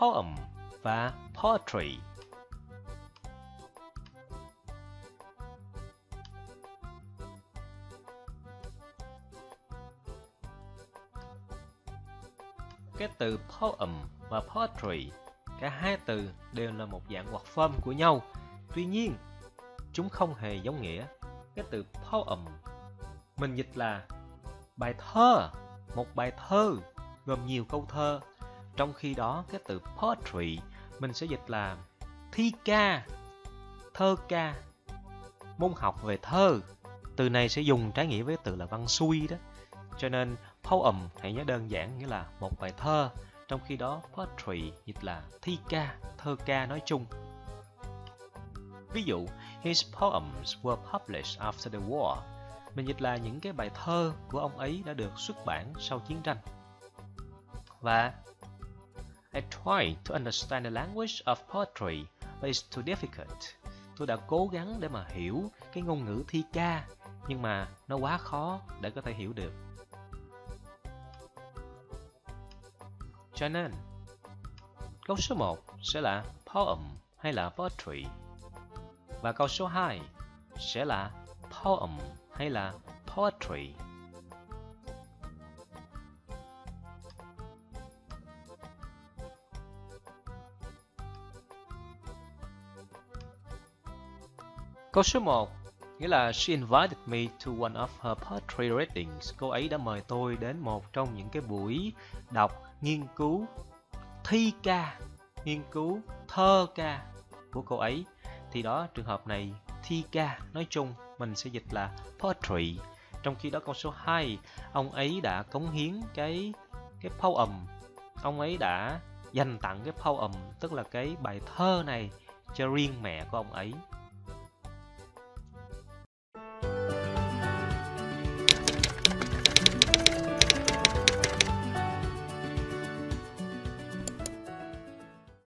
poem và poetry. Cái từ poem và poetry, cả hai từ đều là một dạng word form của nhau. Tuy nhiên, chúng không hề giống nghĩa. Cái từ poem mình dịch là bài thơ, một bài thơ gồm nhiều câu thơ. Trong khi đó, cái từ poetry mình sẽ dịch là thi ca, thơ ca, môn học về thơ. Từ này sẽ dùng trái nghĩa với từ là văn xuôi đó. Cho nên poem hãy nhớ đơn giản nghĩa là một bài thơ. Trong khi đó poetry dịch là thi ca, thơ ca nói chung. Ví dụ, his poems were published after the war. Mình dịch là những cái bài thơ của ông ấy đã được xuất bản sau chiến tranh. Và I tried to understand the language of poetry, but it's too difficult. Tôi đã cố gắng để mà hiểu cái ngôn ngữ thi ca, nhưng mà nó quá khó để có thể hiểu được. Cho nên, câu số 1 sẽ là poem hay là poetry. Và câu số 2 sẽ là poem hay là poetry. Câu số 1 nghĩa là she invited me to one of her poetry readings. Cô ấy đã mời tôi đến một trong những cái buổi đọc nghiên cứu thi ca, nghiên cứu thơ ca của cô ấy. Thì đó, trường hợp này thi ca nói chung mình sẽ dịch là poetry. Trong khi đó câu số 2, ông ấy đã cống hiến cái poem. Ông ấy đã dành tặng cái poem, tức là cái bài thơ này cho riêng mẹ của ông ấy.